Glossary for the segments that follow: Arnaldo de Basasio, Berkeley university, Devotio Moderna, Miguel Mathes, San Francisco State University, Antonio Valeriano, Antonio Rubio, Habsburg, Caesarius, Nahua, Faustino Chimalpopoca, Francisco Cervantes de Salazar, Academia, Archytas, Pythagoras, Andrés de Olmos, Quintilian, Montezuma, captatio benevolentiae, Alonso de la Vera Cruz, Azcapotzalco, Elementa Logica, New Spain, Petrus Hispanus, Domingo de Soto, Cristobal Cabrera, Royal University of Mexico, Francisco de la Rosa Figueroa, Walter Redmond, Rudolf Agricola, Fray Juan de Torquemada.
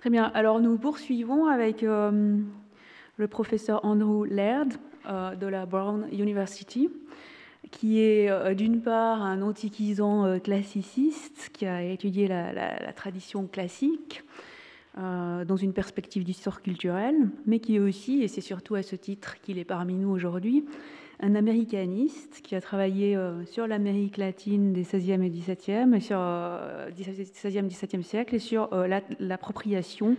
Très bien, alors nous poursuivons avec le professeur Andrew Laird de la Brown University, qui est d'une part un antiquisant classiciste qui a étudié la tradition classique dans une perspective d'histoire culturelle, mais qui est aussi, et c'est surtout à ce titre qu'il est parmi nous aujourd'hui, un américaniste qui a travaillé sur l'Amérique latine des 16e et 17e, et sur 16e, 17e siècle, et sur l'appropriation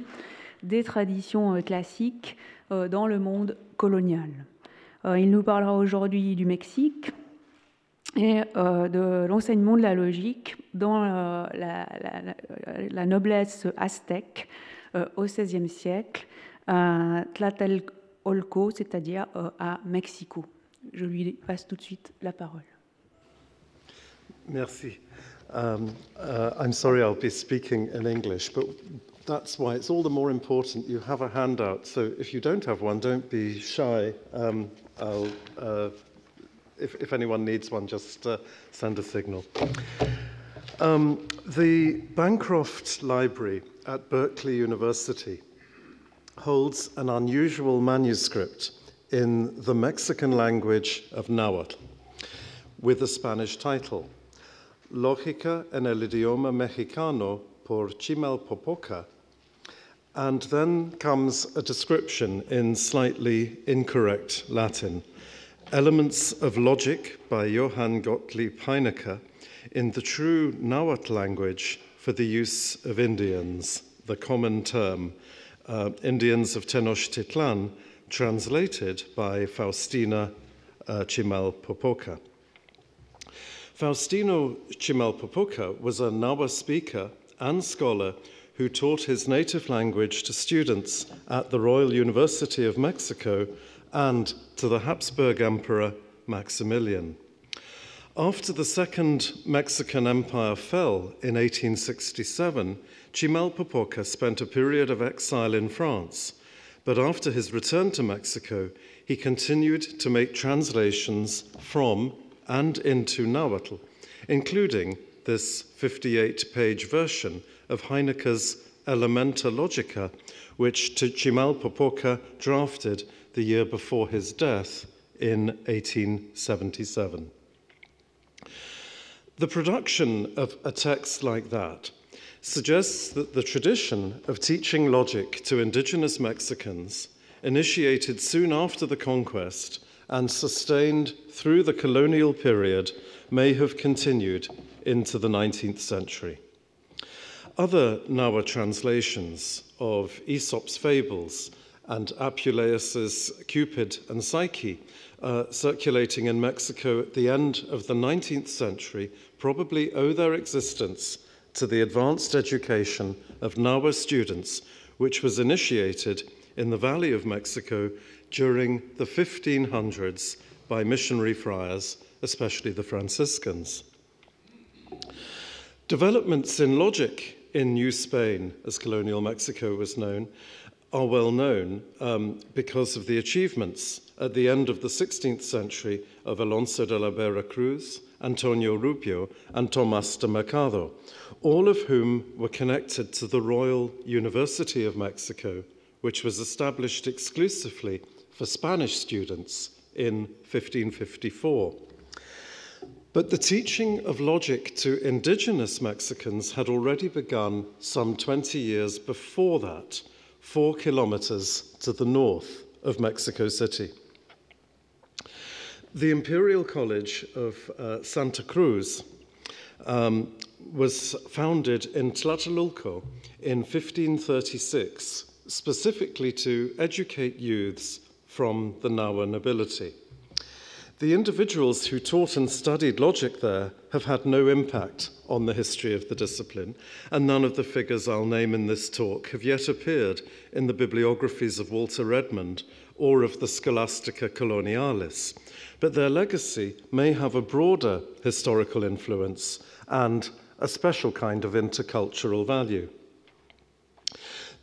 des traditions classiques dans le monde colonial. Il nous parlera aujourd'hui du Mexique et de l'enseignement de la logique dans la noblesse aztèque au XVIe siècle à Tlatelolco, c'est-à-dire à Mexico. Je lui passe tout de suite la parole. Merci. I'm sorry I'll be speaking in English, but that's why it's all the more important you have a handout. So if you don't have one, don't be shy. If anyone needs one, just send a signal. The Bancroft library at Berkeley University holds an unusual manuscript in the Mexican language of Nahuatl, with a Spanish title, Logica en el idioma Mexicano por Chimalpopoca, and then comes a description in slightly incorrect Latin, Elements of Logic by Johann Gottlieb Heinecke in the true Nahuatl language for the use of Indians, the common term, Indians of Tenochtitlan, translated by Faustina Chimalpopoca. Faustino Chimalpopoca was a Nahua speaker and scholar who taught his native language to students at the Royal University of Mexico and to the Habsburg Emperor Maximilian. After the Second Mexican Empire fell in 1867, Chimalpopoca spent a period of exile in France, but after his return to Mexico, he continued to make translations from and into Nahuatl, including this 58-page version of Heinecke's Elementa Logica, which Chimalpopoca drafted the year before his death in 1877. The production of a text like that suggests that the tradition of teaching logic to indigenous Mexicans, initiated soon after the conquest and sustained through the colonial period, may have continued into the 19th century. Other Nahua translations of Aesop's fables and Apuleius's Cupid and Psyche circulating in Mexico at the end of the 19th century probably owe their existence to the advanced education of Nahua students, which was initiated in the Valley of Mexico during the 1500s by missionary friars, especially the Franciscans. Developments in logic in New Spain, as colonial Mexico was known, are well known because of the achievements at the end of the 16th century of Alonso de la Vera Cruz, Antonio Rubio, and Tomás de Mercado, all of whom were connected to the Royal University of Mexico, which was established exclusively for Spanish students in 1554. But the teaching of logic to indigenous Mexicans had already begun some 20 years before that, 4 kilometers to the north of Mexico City. The Imperial College of Santa Cruz was founded in Tlatelolco in 1536, specifically to educate youths from the Nahua nobility. The individuals who taught and studied logic there have had no impact on the history of the discipline, and none of the figures I'll name in this talk have yet appeared in the bibliographies of Walter Redmond or of the Scholastica colonialis, but their legacy may have a broader historical influence and a special kind of intercultural value.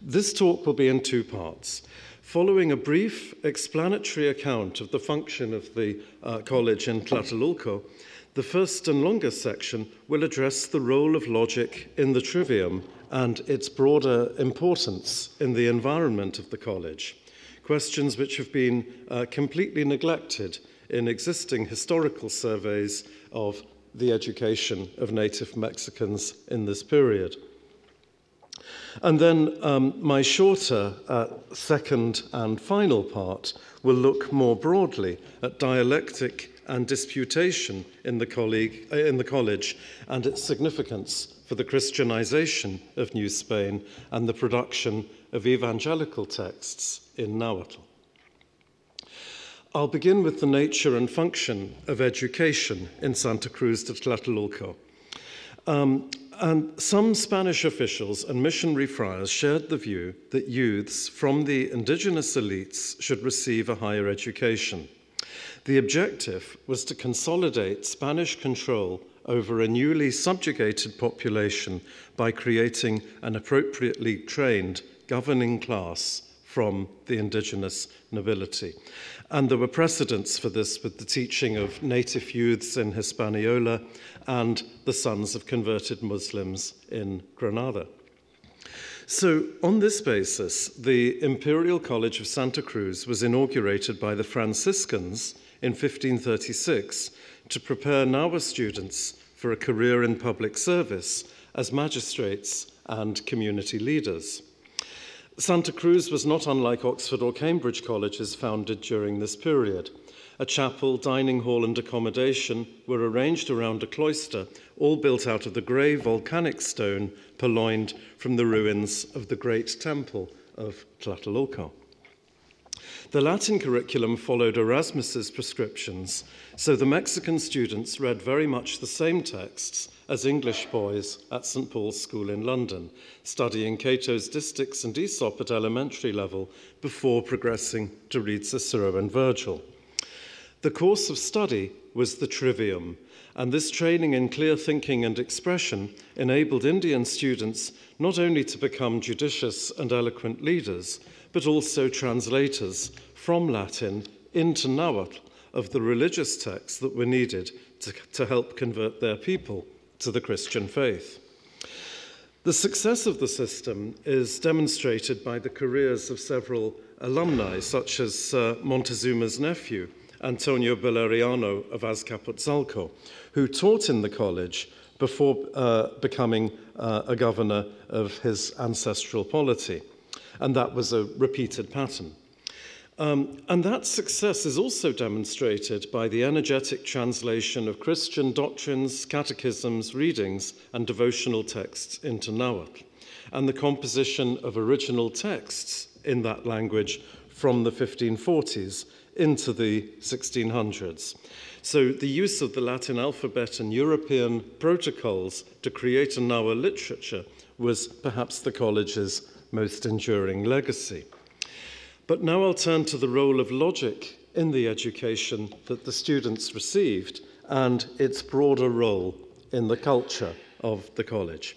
This talk will be in 2 parts. Following a brief explanatory account of the function of the college in Tlatelolco, The first and longest section will address the role of logic in the trivium and its broader importance in the environment of the college, questions which have been completely neglected in existing historical surveys of the education of native Mexicans in this period. And then my shorter second and final part will look more broadly at dialectic and disputation in the college and its significance for the Christianization of New Spain and the production of evangelical texts in Nahuatl. I'll begin with the nature and function of education in Santa Cruz de Tlatelolco. And some Spanish officials and missionary friars shared the view that youths from the indigenous elites should receive a higher education. The objective was to consolidate Spanish control over a newly subjugated population by creating an appropriately trained governing class from the indigenous nobility. And there were precedents for this with the teaching of native youths in Hispaniola and the sons of converted Muslims in Granada. So on this basis, the Imperial College of Santa Cruz was inaugurated by the Franciscans in 1536 to prepare Nahua students for a career in public service as magistrates and community leaders. Santa Cruz was not unlike Oxford or Cambridge colleges founded during this period. A chapel, dining hall, and accommodation were arranged around a cloister, all built out of the grey volcanic stone purloined from the ruins of the great temple of Tlatelolco. The Latin curriculum followed Erasmus's prescriptions, so the Mexican students read very much the same texts as English boys at St. Paul's School in London, studying Cato's distichs and Aesop at elementary level before progressing to read Cicero and Virgil. The course of study was the trivium, and this training in clear thinking and expression enabled Indian students not only to become judicious and eloquent leaders, but also translators from Latin into Nahuatl of the religious texts that were needed to help convert their people to the Christian faith. The success of the system is demonstrated by the careers of several alumni, such as Montezuma's nephew, Antonio Valeriano of Azcapotzalco, who taught in the college before becoming a governor of his ancestral polity. And that was a repeated pattern. And that success is also demonstrated by the energetic translation of Christian doctrines, catechisms, readings, and devotional texts into Nahuatl, and the composition of original texts in that language from the 1540s into the 1600s. So the use of the Latin alphabet and European protocols to create a Nahuatl literature was perhaps the college's most enduring legacy. But now I'll turn to the role of logic in the education that the students received and its broader role in the culture of the college.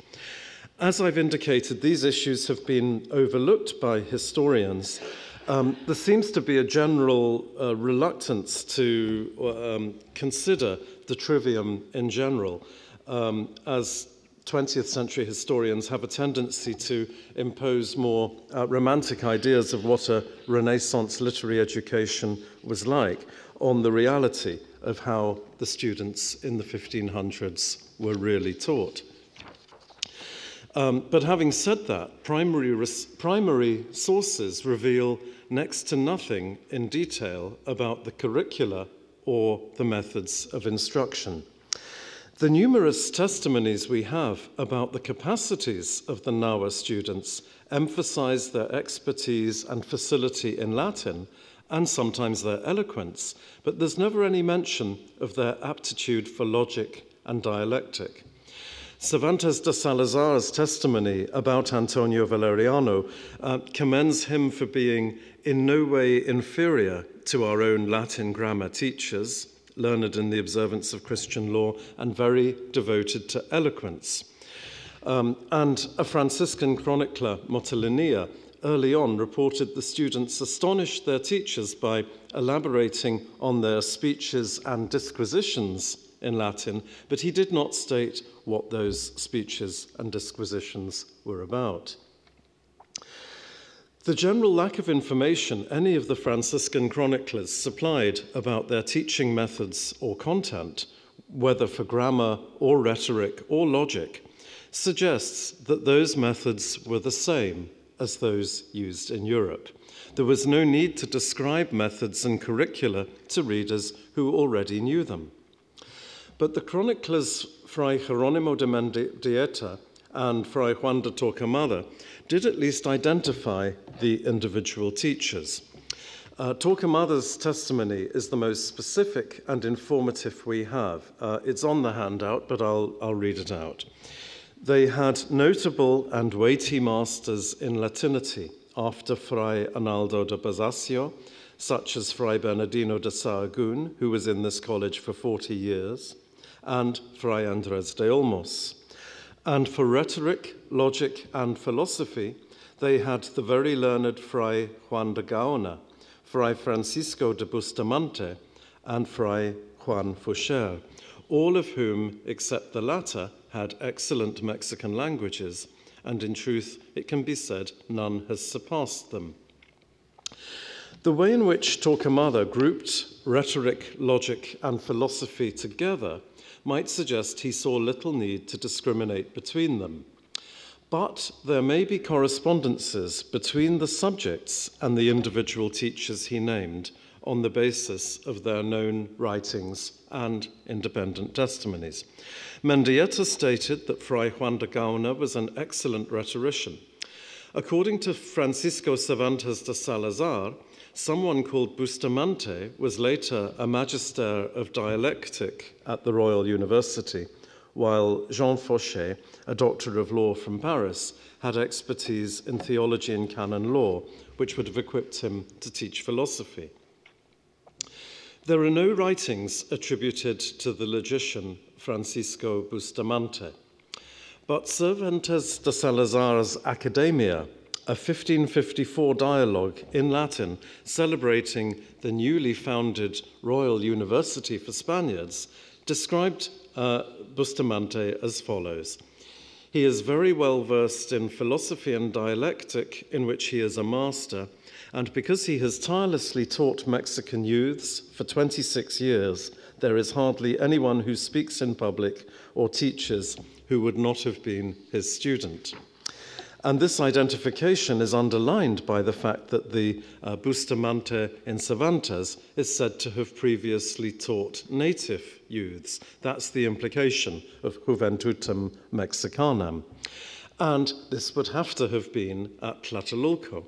As I've indicated, these issues have been overlooked by historians. There seems to be a general reluctance to consider the trivium in general, as 20th century historians have a tendency to impose more romantic ideas of what a Renaissance literary education was like on the reality of how the students in the 1500s were really taught. But having said that, primary sources reveal next to nothing in detail about the curricula or the methods of instruction. The numerous testimonies we have about the capacities of the Nahua students emphasize their expertise and facility in Latin, and sometimes their eloquence, but there's never any mention of their aptitude for logic and dialectic. Cervantes de Salazar's testimony about Antonio Valeriano commends him for being in no way inferior to our own Latin grammar teachers, learned in the observance of Christian law, and very devoted to eloquence. And a Franciscan chronicler, Motolinia, early on reported the students astonished their teachers by elaborating on their speeches and disquisitions in Latin, but he did not state what those speeches and disquisitions were about. The general lack of information any of the Franciscan chroniclers supplied about their teaching methods or content, whether for grammar or rhetoric or logic, suggests that those methods were the same as those used in Europe. There was no need to describe methods and curricula to readers who already knew them. But the chroniclers Fray Geronimo de Mendieta and Fray Juan de Torquemada did at least identify the individual teachers. Torquemada's testimony is the most specific and informative we have. It's on the handout, but I'll read it out. They had notable and weighty masters in Latinity after Fray Arnaldo de Basasio, such as Fray Bernardino de Sahagún, who was in this college for 40 years, and Fray Andrés de Olmos. And for rhetoric, logic, and philosophy, they had the very learned Fray Juan de Gaona, Fray Francisco de Bustamante, and Fray Juan Foucher, all of whom, except the latter, had excellent Mexican languages, and in truth, it can be said, none has surpassed them. The way in which Torquemada grouped rhetoric, logic, and philosophy together might suggest he saw little need to discriminate between them. But there may be correspondences between the subjects and the individual teachers he named on the basis of their known writings and independent testimonies. Mendieta stated that Fray Juan de Gaona was an excellent rhetorician. According to Francisco Cervantes de Salazar, someone called Bustamante was later a magister of dialectic at the Royal University, while Jean Faucher, a doctor of law from Paris, had expertise in theology and canon law, which would have equipped him to teach philosophy. There are no writings attributed to the logician Francisco Bustamante, but Cervantes de Salazar's Academia, a 1554 dialogue in Latin celebrating the newly founded Royal University for Spaniards, described Bustamante as follows. He is very well versed in philosophy and dialectic, in which he is a master, and because he has tirelessly taught Mexican youths for 26 years, there is hardly anyone who speaks in public or teaches who would not have been his student. And this identification is underlined by the fact that the Bustamante in Cervantes is said to have previously taught native youths. That's the implication of Juventutem Mexicanam. And this would have to have been at Tlatelolco.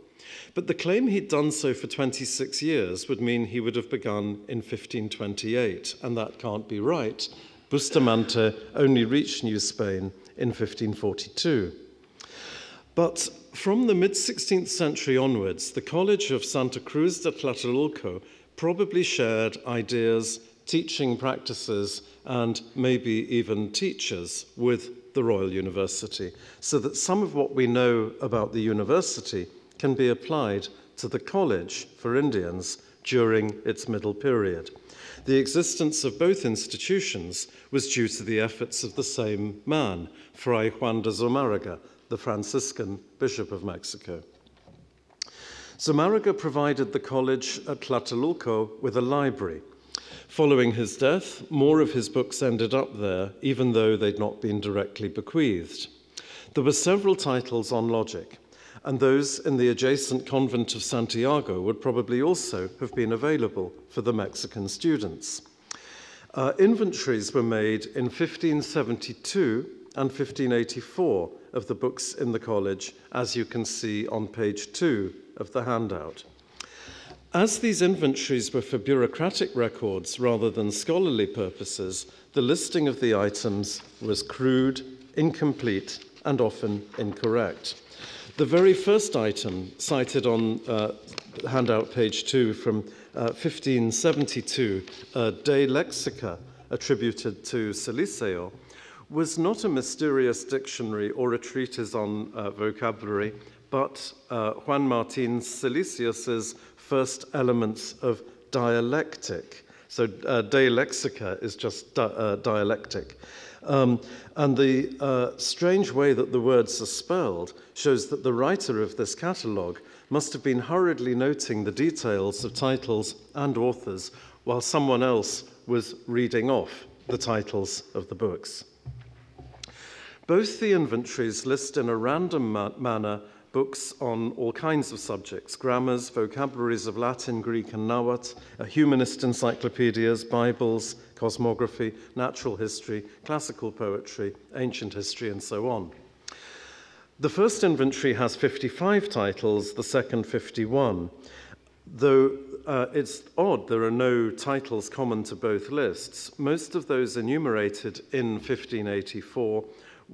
But the claim he'd done so for 26 years would mean he would have begun in 1528, and that can't be right. Bustamante only reached New Spain in 1542. But from the mid-16th century onwards, the College of Santa Cruz de Tlatelolco probably shared ideas, teaching practices, and maybe even teachers with the Royal University, so that some of what we know about the university can be applied to the college for Indians during its middle period. The existence of both institutions was due to the efforts of the same man, Fray Juan de Zumarraga, the Franciscan Bishop of Mexico. Zumarraga provided the college at Tlatelolco with a library. Following his death, more of his books ended up there, even though they'd not been directly bequeathed. There were several titles on logic, and those in the adjacent convent of Santiago would probably also have been available for the Mexican students. Inventories were made in 1572 and 1584 of the books in the college, as you can see on page 2 of the handout. As these inventories were for bureaucratic records rather than scholarly purposes, the listing of the items was crude, incomplete, and often incorrect. The very first item cited on handout page 2 from 1572, De Lexica, attributed to Siliseo, was not a mysterious dictionary or a treatise on vocabulary, but Juan Martín Silesius's first elements of dialectic, So dialexica is just dialectic. And the strange way that the words are spelled shows that the writer of this catalogue must have been hurriedly noting the details of titles and authors while someone else was reading off the titles of the books. Both the inventories list in a random manner books on all kinds of subjects, grammars, vocabularies of Latin, Greek, and Nahuatl, humanist encyclopedias, Bibles, cosmography, natural history, classical poetry, ancient history, and so on. The first inventory has 55 titles, the second 51. Though it's odd there are no titles common to both lists, most of those enumerated in 1584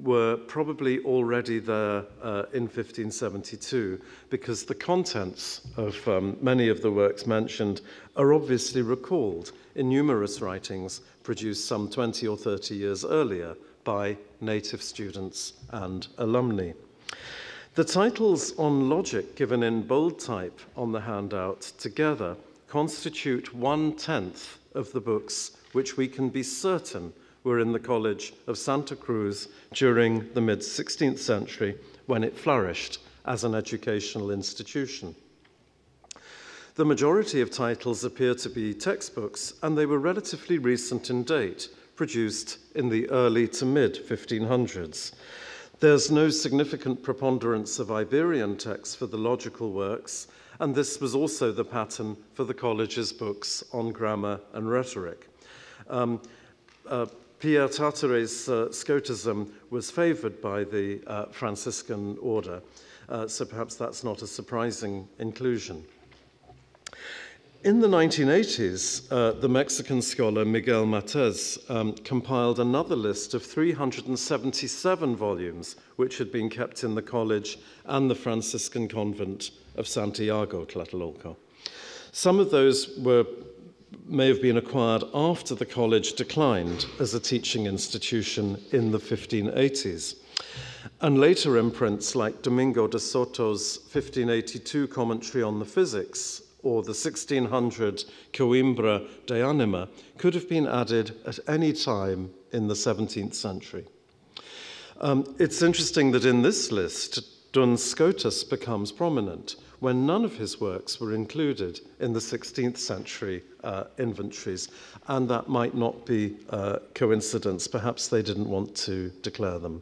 were probably already there in 1572, because the contents of many of the works mentioned are obviously recalled in numerous writings produced some 20 or 30 years earlier by native students and alumni. The titles on logic given in bold type on the handout together constitute 1/10 of the books which we can be certain were in the College of Santa Cruz during the mid-16th century, when it flourished as an educational institution. The majority of titles appear to be textbooks, and they were relatively recent in date, produced in the early to mid-1500s. There's no significant preponderance of Iberian texts for the logical works, and this was also the pattern for the college's books on grammar and rhetoric. Pierre Tartaret's Scotism was favoured by the Franciscan order, so perhaps that's not a surprising inclusion. In the 1980s, the Mexican scholar Miguel Mathes compiled another list of 377 volumes which had been kept in the college and the Franciscan convent of Santiago, Tlatelolco. Some of those may have been acquired after the college declined as a teaching institution in the 1580s. And later imprints like Domingo de Soto's 1582 commentary on the physics or the 1600 Coimbra de Anima could have been added at any time in the 17th century. It's interesting that in this list, Duns Scotus becomes prominent, when none of his works were included in the 16th century inventories, and that might not be coincidence. Perhaps they didn't want to declare them.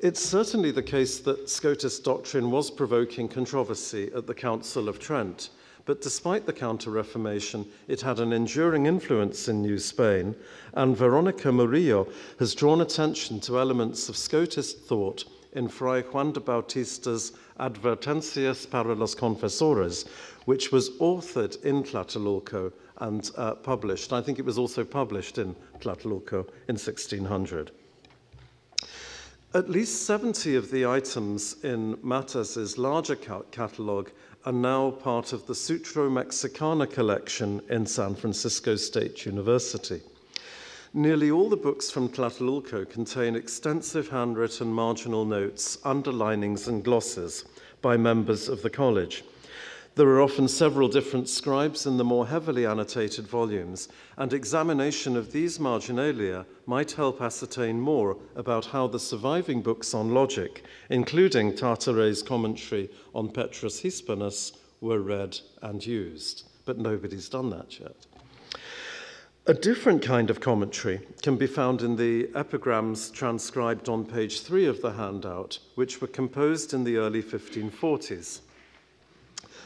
It's certainly the case that Scotus' doctrine was provoking controversy at the Council of Trent, but despite the Counter-Reformation, it had an enduring influence in New Spain, and Veronica Murillo has drawn attention to elements of Scotus' thought in Fray Juan de Bautista's Advertencias para los Confesores, which was authored in Tlatelolco and published. I think it was also published in Tlatelolco in 1600. At least 70 of the items in Mates's larger catalogue are now part of the Sutro Mexicana collection in San Francisco State University. Nearly all the books from Tlatelolco contain extensive handwritten marginal notes, underlinings, and glosses by members of the college. There are often several different scribes in the more heavily annotated volumes, and examination of these marginalia might help ascertain more about how the surviving books on logic, including Tartaret's commentary on Petrus Hispanus, were read and used. But nobody's done that yet. A different kind of commentary can be found in the epigrams transcribed on page 3 of the handout, which were composed in the early 1540s.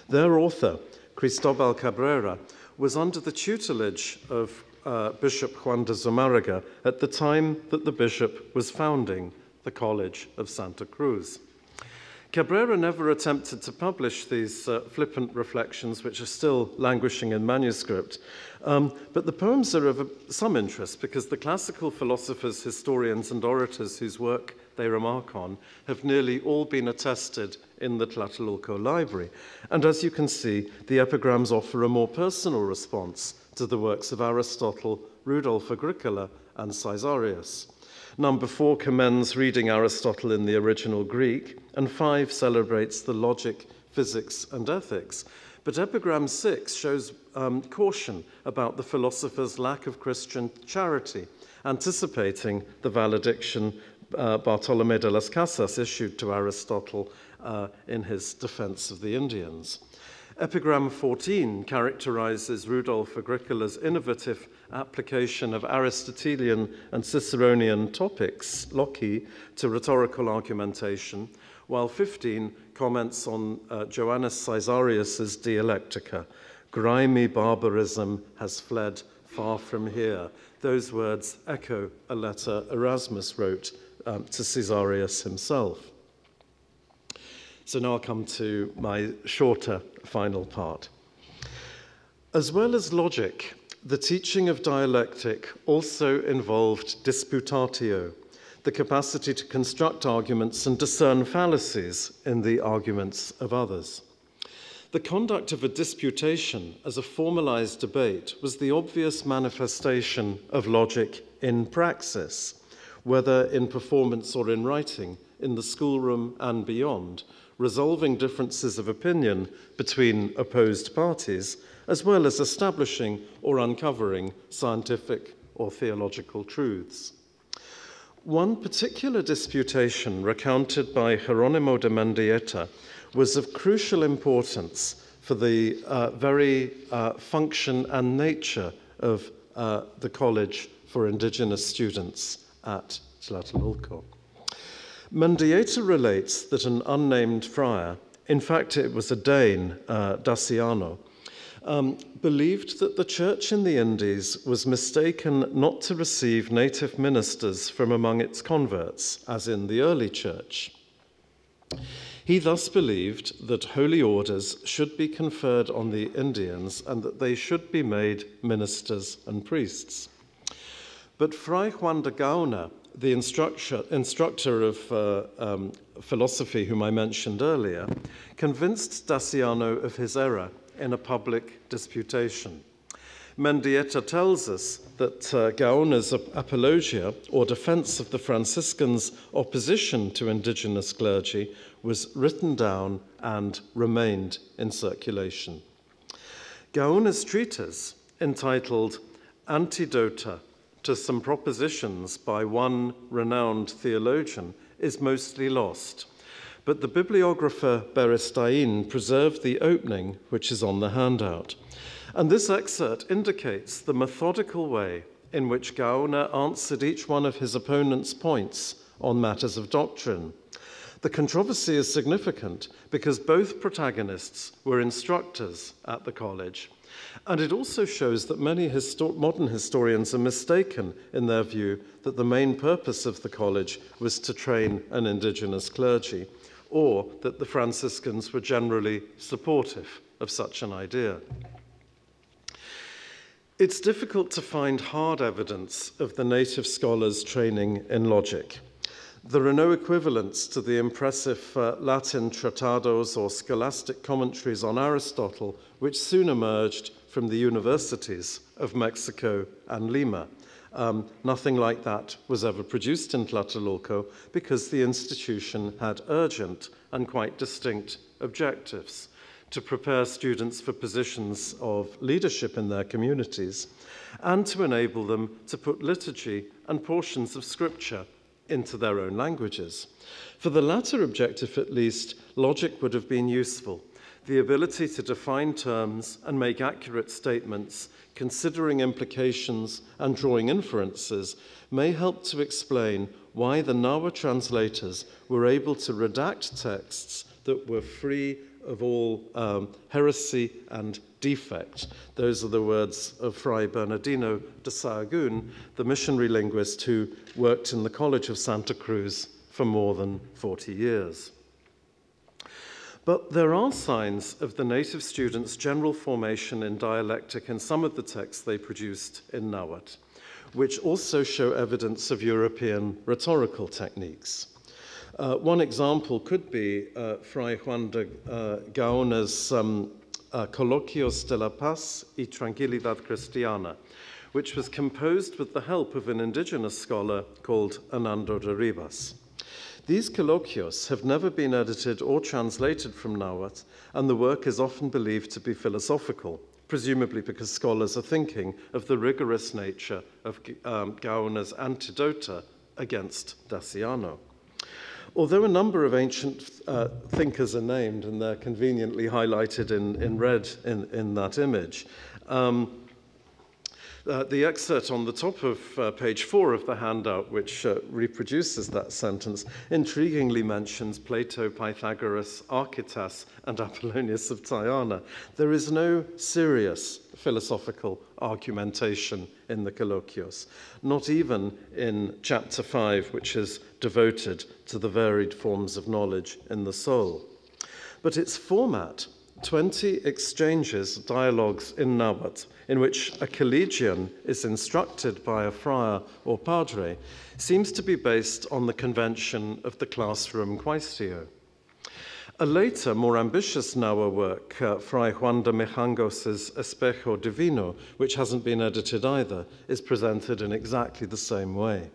Their author, Cristobal Cabrera, was under the tutelage of Bishop Juan de Zumarraga at the time that the bishop was founding the College of Santa Cruz. Cabrera never attempted to publish these flippant reflections, which are still languishing in manuscript, but the poems are of some interest because the classical philosophers, historians, and orators whose work they remark on have nearly all been attested in the Tlatelolco library. And as you can see, the epigrams offer a more personal response to the works of Aristotle, Rudolf Agricola, and Caesarius. Number 4 commends reading Aristotle in the original Greek, and 5 celebrates the logic, physics, and ethics. But epigram 6 shows caution about the philosopher's lack of Christian charity, anticipating the valediction Bartolomé de las Casas issued to Aristotle in his defense of the Indians. Epigram 14 characterizes Rudolf Agricola's innovative application of Aristotelian and Ciceronian topics, loci, to rhetorical argumentation, while 15 comments on Joannes Caesarius's Dialectica. Grimy barbarism has fled far from here. Those words echo a letter Erasmus wrote to Caesarius himself. So now I'll come to my shorter final part. As well as logic, the teaching of dialectic also involved disputatio, the capacity to construct arguments and discern fallacies in the arguments of others. The conduct of a disputation as a formalized debate was the obvious manifestation of logic in praxis, whether in performance or in writing, in the schoolroom and beyond, resolving differences of opinion between opposed parties, as well as establishing or uncovering scientific or theological truths. One particular disputation recounted by Geronimo de Mendieta was of crucial importance for the very function and nature of the College for Indigenous Students at Tlatelolco. Mendieta relates that an unnamed friar, in fact it was a Dane, Daciano, believed that the church in the Indies was mistaken not to receive native ministers from among its converts, as in the early church. He thus believed that holy orders should be conferred on the Indians and that they should be made ministers and priests. But Fray Juan de Gaona, the instructor of philosophy whom I mentioned earlier, convinced Daciano of his error in a public disputation. Mendieta tells us that Gaona's apologia, or defense of the Franciscans' opposition to indigenous clergy, was written down and remained in circulation. Gaona's treatise, entitled Antidota, to some propositions by one renowned theologian, is mostly lost, but the bibliographer Beristain preserved the opening, which is on the handout. And this excerpt indicates the methodical way in which Gaona answered each one of his opponent's points on matters of doctrine. The controversy is significant because both protagonists were instructors at the college. And it also shows that many modern historians are mistaken in their view that the main purpose of the college was to train an indigenous clergy, or that the Franciscans were generally supportive of such an idea. It's difficult to find hard evidence of the native scholars' training in logic. There are no equivalents to the impressive Latin tratados or scholastic commentaries on Aristotle, which soon emerged from the universities of Mexico and Lima. Nothing like that was ever produced in Tlatelolco because the institution had urgent and quite distinct objectives: to prepare students for positions of leadership in their communities and to enable them to put liturgy and portions of scripture into their own languages. For the latter objective, at least, logic would have been useful. The ability to define terms and make accurate statements, considering implications and drawing inferences, may help to explain why the Nahua translators were able to redact texts that were free of all heresy and defect. Those are the words of Fray Bernardino de Sahagún, the missionary linguist who worked in the College of Santa Cruz for more than 40 years. But there are signs of the native students' general formation in dialectic in some of the texts they produced in Nahuatl, which also show evidence of European rhetorical techniques. One example could be Fray Juan de Gaona's Coloquios de la Paz y Tranquilidad Cristiana, which was composed with the help of an indigenous scholar called Hernando de Rivas. These colloquios have never been edited or translated from Nahuatl, and the work is often believed to be philosophical, presumably because scholars are thinking of the rigorous nature of Gaona's Antidota against Daciano. Although a number of ancient thinkers are named, and they're conveniently highlighted in red in that image, the excerpt on the top of page 4 of the handout, which reproduces that sentence, intriguingly mentions Plato, Pythagoras, Archytas, and Apollonius of Tyana. There is no serious philosophical argumentation in the colloquios, not even in chapter 5, which is devoted to the varied forms of knowledge in the soul. But its format, 20 exchanges, dialogues in Nahuatl, in which a collegian is instructed by a friar or padre, seems to be based on the convention of the classroom quaestio. A later, more ambitious Nahua work, Fray Juan de Mejangos's Espejo Divino, which hasn't been edited either, is presented in exactly the same way.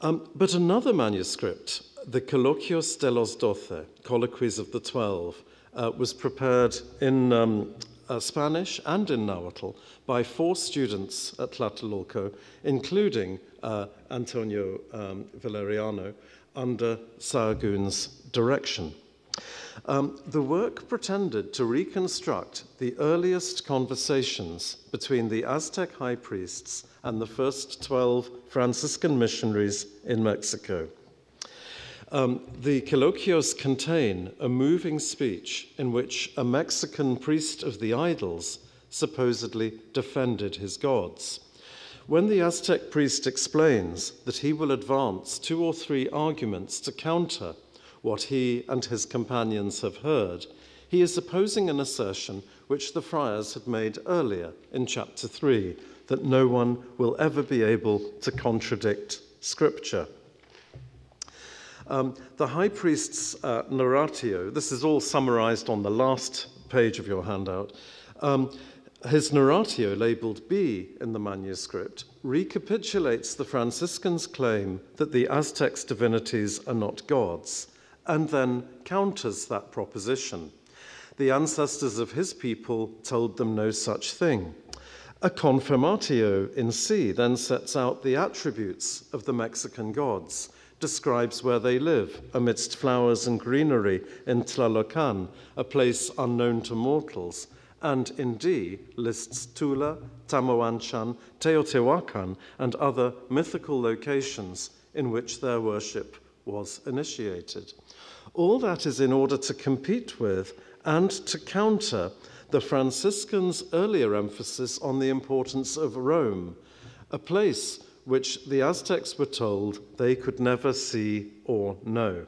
But another manuscript, the Colloquios de los Doce, Colloquies of the 12, was prepared in Spanish and in Nahuatl by 4 students at Tlatelolco, including Antonio Valeriano, under Sahagún's direction. The work pretended to reconstruct the earliest conversations between the Aztec high priests and the first 12 Franciscan missionaries in Mexico. The colloquios contain a moving speech in which a Mexican priest of the idols supposedly defended his gods. When the Aztec priest explains that he will advance 2 or 3 arguments to counter what he and his companions have heard, he is opposing an assertion which the friars had made earlier in chapter 3, that no one will ever be able to contradict scripture. The high priest's narratio, this is all summarized on the last page of your handout, his narratio, labeled B in the manuscript, recapitulates the Franciscans' claim that the Aztecs' divinities are not gods, and then counters that proposition. The ancestors of his people told them no such thing. A confirmatio in C then sets out the attributes of the Mexican gods, describes where they live amidst flowers and greenery in Tlalocan, a place unknown to mortals, and in D lists Tula, Tamoanchan, Teotihuacan, and other mythical locations in which their worship was initiated. All that is in order to compete with and to counter the Franciscans' earlier emphasis on the importance of Rome, a place which the Aztecs were told they could never see or know.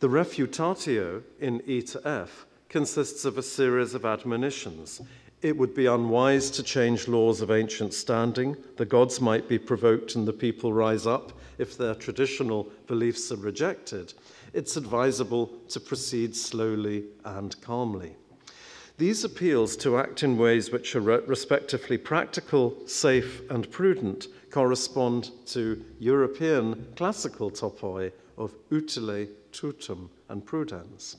The refutatio in E to F consists of a series of admonitions. It would be unwise to change laws of ancient standing. The gods might be provoked and the people rise up if their traditional beliefs are rejected. It's advisable to proceed slowly and calmly. These appeals to act in ways which are respectively practical, safe, and prudent correspond to European classical topoi of utile, tutum, and prudens.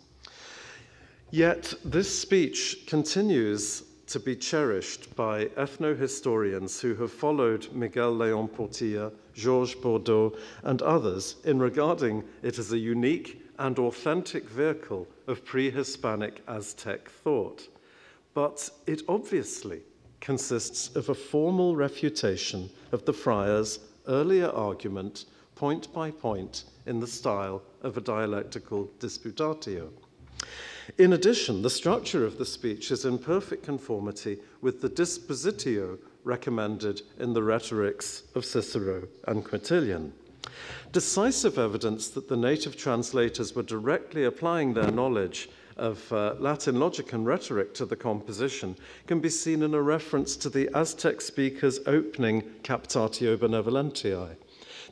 Yet this speech continues to be cherished by ethnohistorians who have followed Miguel Leon Portilla, Georges Bordeaux, and others in regarding it as a unique and authentic vehicle of pre-Hispanic Aztec thought. But it obviously consists of a formal refutation of the friars' earlier argument, point by point, in the style of a dialectical disputatio. In addition, the structure of the speech is in perfect conformity with the dispositio recommended in the rhetorics of Cicero and Quintilian. Decisive evidence that the native translators were directly applying their knowledge of Latin logic and rhetoric to the composition can be seen in a reference to the Aztec speaker's opening Captatio Benevolentiae.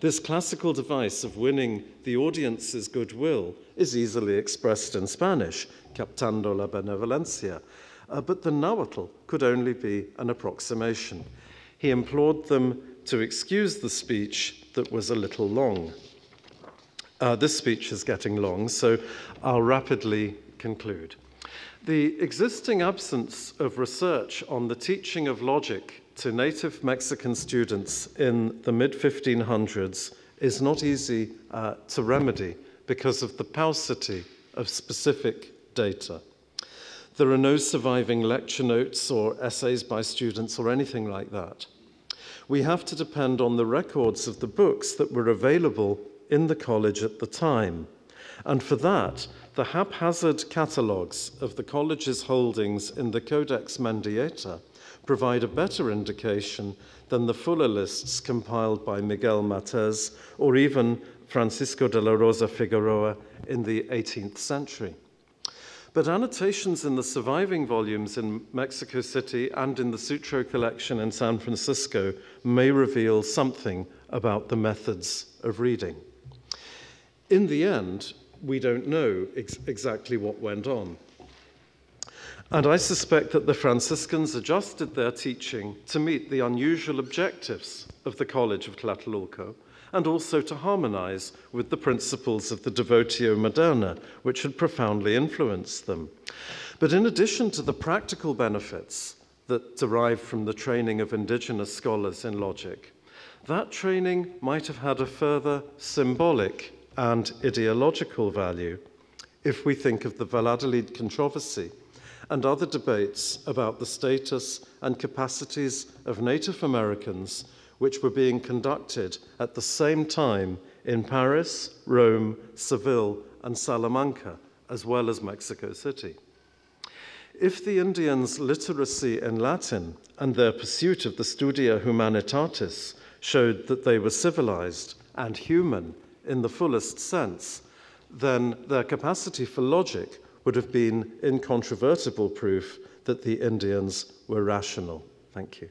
This classical device of winning the audience's goodwill is easily expressed in Spanish, captando la benevolencia, but the Nahuatl could only be an approximation. He implored them to excuse the speech that was a little long. This speech is getting long, so I'll rapidly conclude. The existing absence of research on the teaching of logic to native Mexican students in the mid-1500s is not easy to remedy because of the paucity of specific data. There are no surviving lecture notes or essays by students or anything like that. We have to depend on the records of the books that were available in the college at the time. And for that, the haphazard catalogues of the college's holdings in the Codex Mendieta provide a better indication than the fuller lists compiled by Miguel Mathes or even Francisco de la Rosa Figueroa in the 18th century. But annotations in the surviving volumes in Mexico City and in the Sutro collection in San Francisco may reveal something about the methods of reading. In the end, we don't know exactly what went on. And I suspect that the Franciscans adjusted their teaching to meet the unusual objectives of the College of Tlatelolco and also to harmonize with the principles of the Devotio Moderna, which had profoundly influenced them. But in addition to the practical benefits that derive from the training of indigenous scholars in logic, that training might have had a further symbolic and ideological value if we think of the Valladolid controversy and other debates about the status and capacities of Native Americans which were being conducted at the same time in Paris, Rome, Seville, and Salamanca, as well as Mexico City. If the Indians' literacy in Latin and their pursuit of the studia humanitatis showed that they were civilized and human in the fullest sense, then their capacity for logic would have been incontrovertible proof that the Indians were rational. Thank you.